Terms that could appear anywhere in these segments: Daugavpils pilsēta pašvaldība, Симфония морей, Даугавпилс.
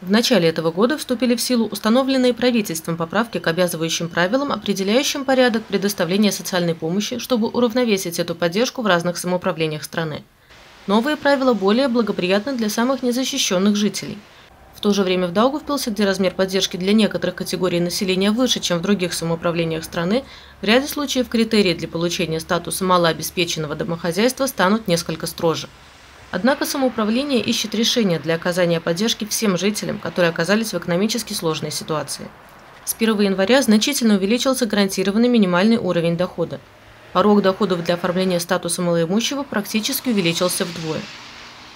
В начале этого года вступили в силу установленные правительством поправки к обязывающим правилам, определяющим порядок предоставления социальной помощи, чтобы уравновесить эту поддержку в разных самоуправлениях страны. Новые правила более благоприятны для самых незащищенных жителей. В то же время в Даугавпилсе, где размер поддержки для некоторых категорий населения выше, чем в других самоуправлениях страны, в ряде случаев критерии для получения статуса малообеспеченного домохозяйства станут несколько строже. Однако самоуправление ищет решения для оказания поддержки всем жителям, которые оказались в экономически сложной ситуации. С 1 января значительно увеличился гарантированный минимальный уровень дохода. Порог доходов для оформления статуса малоимущего практически увеличился вдвое.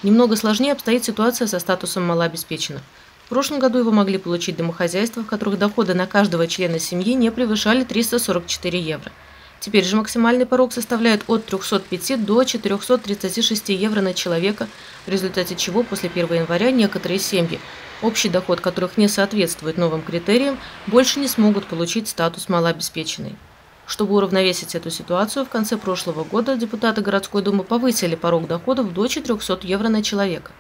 Немного сложнее обстоит ситуация со статусом малообеспеченных. В прошлом году его могли получить домохозяйства, в которых доходы на каждого члена семьи не превышали 344 евро. Теперь же максимальный порог составляет от 305 до 436 евро на человека, в результате чего после 1 января некоторые семьи, общий доход которых не соответствует новым критериям, больше не смогут получить статус малообеспеченный. Чтобы уравновесить эту ситуацию, в конце прошлого года депутаты городской думы повысили порог доходов до 400 евро на человека.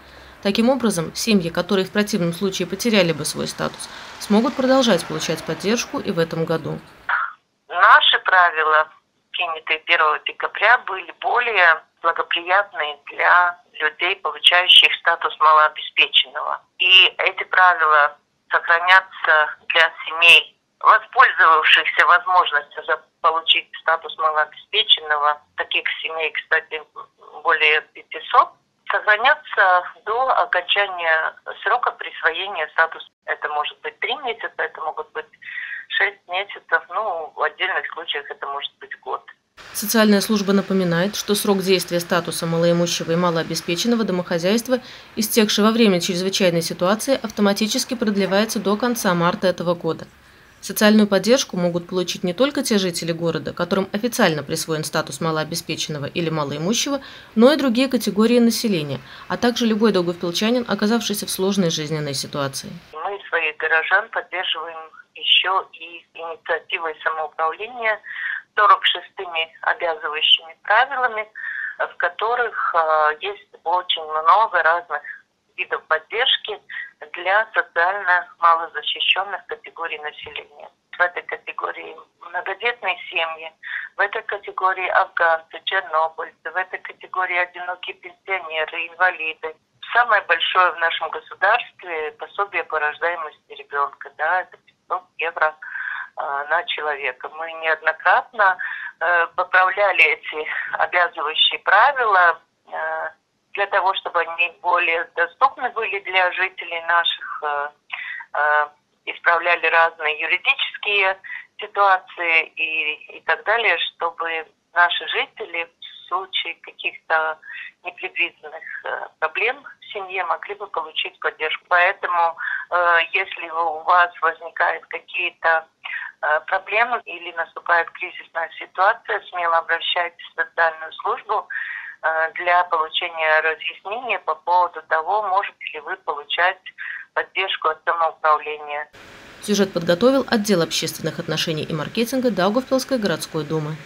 Таким образом, семьи, которые в противном случае потеряли бы свой статус, смогут продолжать получать поддержку и в этом году. Наши правила, принятые 1 декабря, были более благоприятны для людей, получающих статус малообеспеченного. И эти правила сохранятся для семей, воспользовавшихся возможностью получить статус малообеспеченного. Таких семей, кстати, более 500, сохранятся до окончания срока присвоения статуса. Это может быть 3 месяца, это могут быть 6 месяцев, в отдельных случаях это может быть год. Социальная служба напоминает, что срок действия статуса малоимущего и малообеспеченного домохозяйства, истекшего во время чрезвычайной ситуации, автоматически продлевается до конца марта этого года. Социальную поддержку могут получить не только те жители города, которым официально присвоен статус малообеспеченного или малоимущего, но и другие категории населения, а также любой даугавпилчанин, оказавшийся в сложной жизненной ситуации. Мы своих горожан поддерживаем еще и инициативой самоуправления 46-ми обязывающими правилами, в которых есть очень много разных видов поддержки для социально малозащищенных категорий населения. В этой категории многодетные семьи, в этой категории афганцы, чернобыльцы, в этой категории одинокие пенсионеры, инвалиды. Самое большое в нашем государстве пособие по рождаемости ребенка, это 500 евро на человека. Мы неоднократно поправляли эти обязывающие правила для того, чтобы они более доступны были для жителей наших, исправляли разные юридические ситуации и так далее, чтобы наши жители в случае каких-то непредвиденных проблем в семье могли бы получить поддержку. Поэтому, если у вас возникают какие-то проблемы или наступает кризисная ситуация, смело обращайтесь в социальную службу для получения разъяснения по поводу того, можете ли вы получать поддержку от самоуправления. Сюжет подготовил отдел общественных отношений и маркетинга Даугавпилской городской думы.